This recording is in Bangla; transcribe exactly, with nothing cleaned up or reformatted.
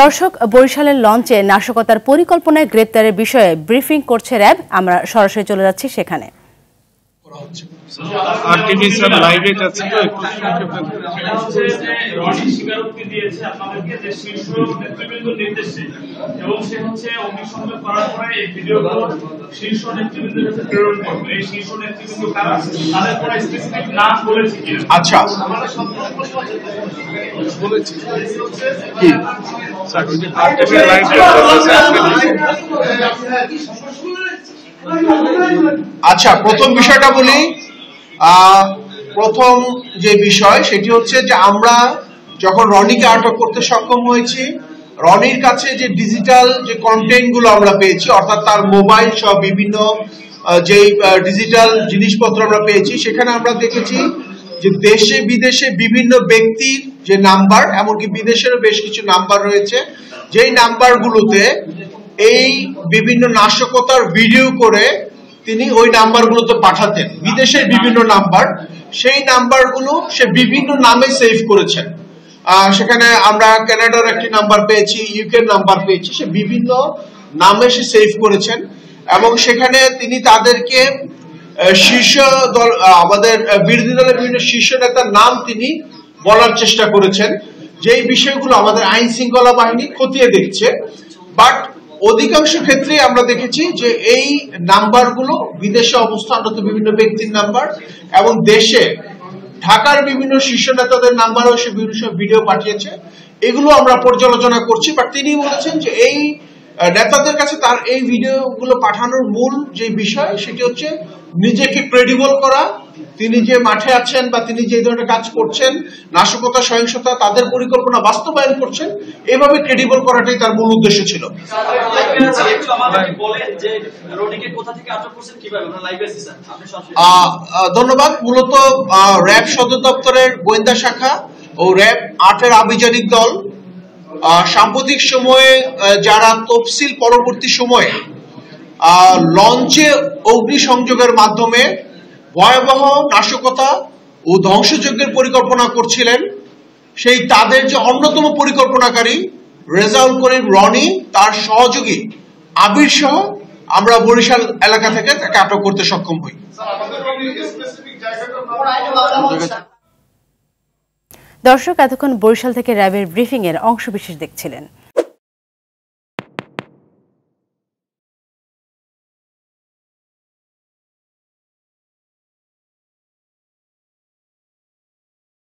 দর্শক বরিশালের লঞ্চে নাশকতার পরিকল্পনায় গ্রেপ্তারের বিষয়ে ব্রিফিং করছে র‍্যাব। আমরা সরাসরি চলে যাচ্ছি সেখানে। আচ্ছা আচ্ছা প্রথম বিষয়টা বলি। প্রথম যে বিষয় সেটি হচ্ছে যে আমরা যখন রনিকে আটক করতে সক্ষম হয়েছি, রনির কাছে যে ডিজিটাল যে কন্টেন্ট গুলো আমরা পেয়েছি, অর্থাৎ তার মোবাইল সহ বিভিন্ন যে ডিজিটাল জিনিসপত্র আমরা পেয়েছি, সেখানে আমরা দেখেছি যে দেশে বিদেশে বিভিন্ন ব্যক্তির যে নাম্বার, এমনকি বিদেশেরও বেশ কিছু নাম্বার রয়েছে, যেই নাম্বারগুলোতে এই বিভিন্ন নাশকতার ভিডিও করে তিনি ওই নাম্বারগুলোতে পাঠাতেন, বিদেশের বিভিন্ন নাম্বার। সেই নাম্বারগুলো সে বিভিন্ন নামে সেভ করেছেন। সেখানে আমরা কানাডার একটি নাম্বার পেয়েছি, ইউকের নাম্বার পেয়েছি, সে বিভিন্ন নামে সে সেভ করেছেন। এবং সেখানে তিনি তাদেরকে শীর্ষ দল, আমাদের বিরোধী দলের বিভিন্ন শীর্ষ নেতার নাম তিনি বলার চেষ্টা করেছেন, যেই বিষয়গুলো আমাদের আইন শৃঙ্খলা বাহিনী খতিয়ে দেখছে। বাট অধিকাংশ ক্ষেত্রে আমরা দেখেছি যে এই নাম্বারগুলো বিদেশে অবস্থানরত বিভিন্ন ব্যক্তির নাম্বার, এবং দেশে ঢাকার বিভিন্ন শীর্ষ নেতাদের নাম্বারও সে বিভিন্ন ভিডিও পাঠিয়েছে। এগুলো আমরা পর্যালোচনা করছি। বাট তিনি বলেছেন যে এই নেতাদের কাছে তার এই ভিডিওগুলো পাঠানোর মূল যে বিষয় সেটি হচ্ছে নিজেকে ক্রেডিবল করা, তিনি যে মাঠে আছেন বা তিনি যে ধরনের কাজ করছেন, নাশকতা, সহিংসতা, তাদের পরিকল্পনা বাস্তবায়ন করছেন, এভাবে ক্রেডিবল করাটাই তার মূল উদ্দেশ্য ছিল। ধন্যবাদ। মূলত র‍্যাব সদর দপ্তরের গোয়েন্দা শাখা ও র‍্যাব আটের আভিযানিক দল সাম্প্রতিক সময়ে যারা তফসিল পরবর্তী সময়ে লঞ্চে অগ্নিসংযোগের মাধ্যমে ভয়াবহ নাশকতা ও ধ্বংসযজ্ঞের পরিকল্পনা করছিলেন, সেই তাদের যে অন্যতম পরিকল্পনাকারী রেজাউল করিম রনি, তার সহযোগী আবির সহ আমরা বরিশাল এলাকা থেকে তাকে আটক করতে সক্ষম হই। দর্শক, এতক্ষণ বরিশাল থেকে র‍্যাবের ব্রিফিং এর অংশবিশেষ দেখছিলেন।